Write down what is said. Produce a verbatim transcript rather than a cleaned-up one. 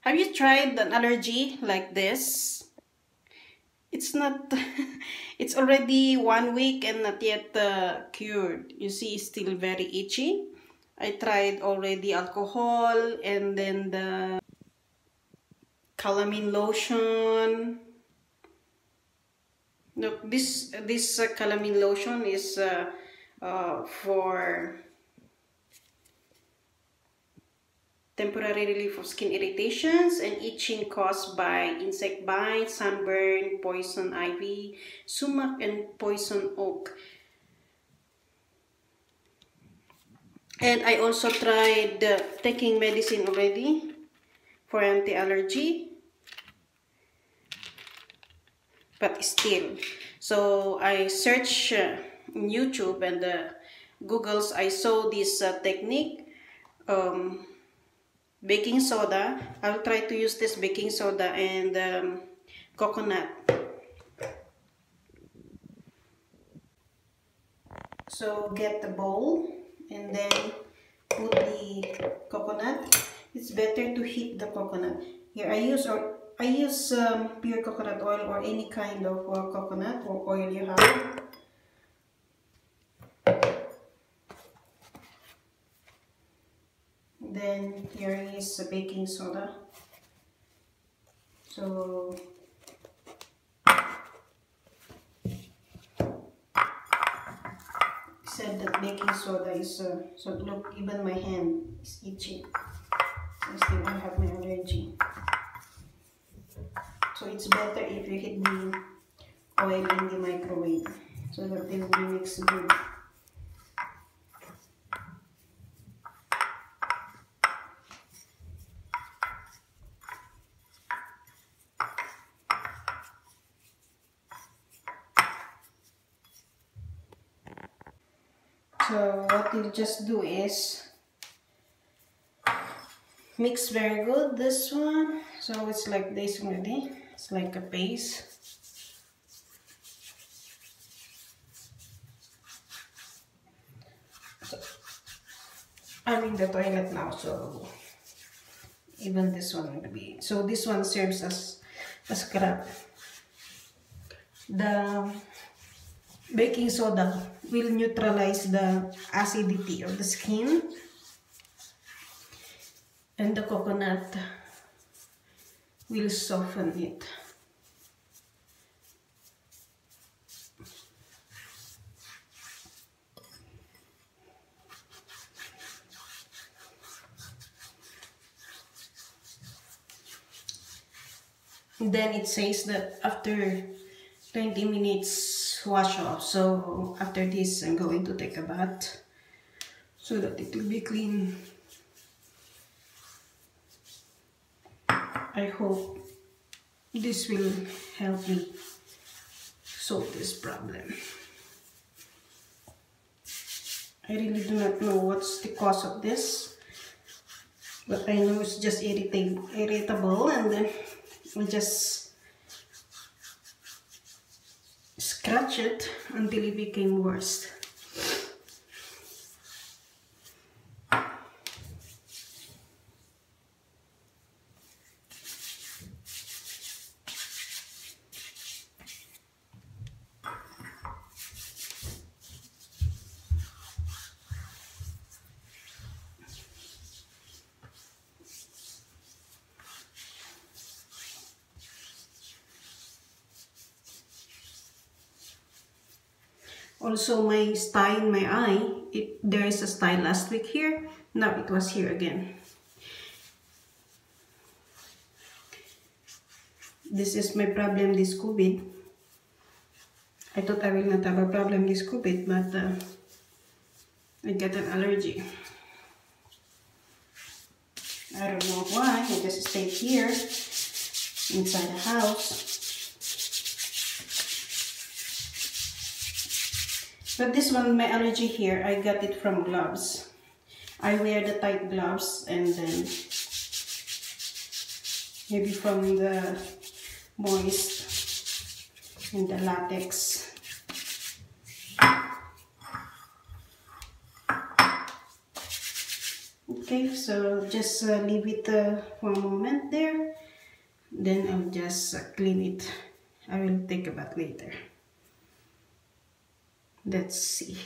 Have you tried an allergy like this? It's not, it's already one week and not yet uh, cured. You see, it's still very itchy. I tried already alcohol and then the calamine lotion. Look, this, this uh, calamine lotion is uh, uh, for temporary relief of skin irritations and itching caused by insect bites, sunburn, poison ivy, sumac, and poison oak. And I also tried uh, taking medicine already for anti-allergy, but still. So I searched uh, in YouTube and uh, Google's, I saw this uh, technique. Um, baking soda, I'll try to use this baking soda and um, coconut. So get the bowl and then put the coconut. It's better to heat the coconut. Here I use or I use um, pure coconut oil or any kind of uh, coconut or oil you have. Then here is the baking soda. So said that baking soda is uh, so look, even my hand is itchy. I still I have my allergy. So it's better if you hit the oil in the microwave so that they will be mixed good. So what you just do is mix very good this one. So it's like this already. It's like a paste. So I'm in the toilet now, so even this one will be. So this one serves as a scrap. The baking soda will neutralize the acidity of the skin, and the coconut will soften it. And then it says that after twenty minutes wash off. So after this, I'm going to take a bath so that it will be clean. I hope this will help me solve this problem. I really do not know what's the cause of this, but I know it's just irritating, irritable, and then we just scratch it until it became worse. Also, my sty in my eye, it, there is a sty last week here, now it was here again. This is my problem this COVID. I thought I will not have a problem this COVID, but uh, I get an allergy. I don't know why, I just stayed here inside the house. But this one, my allergy here, I got it from gloves. I wear the tight gloves and then maybe from the moist and the latex. Okay, so just uh, leave it uh, for a moment there, then I'll just uh, clean it. I will take a bath later. Let's see.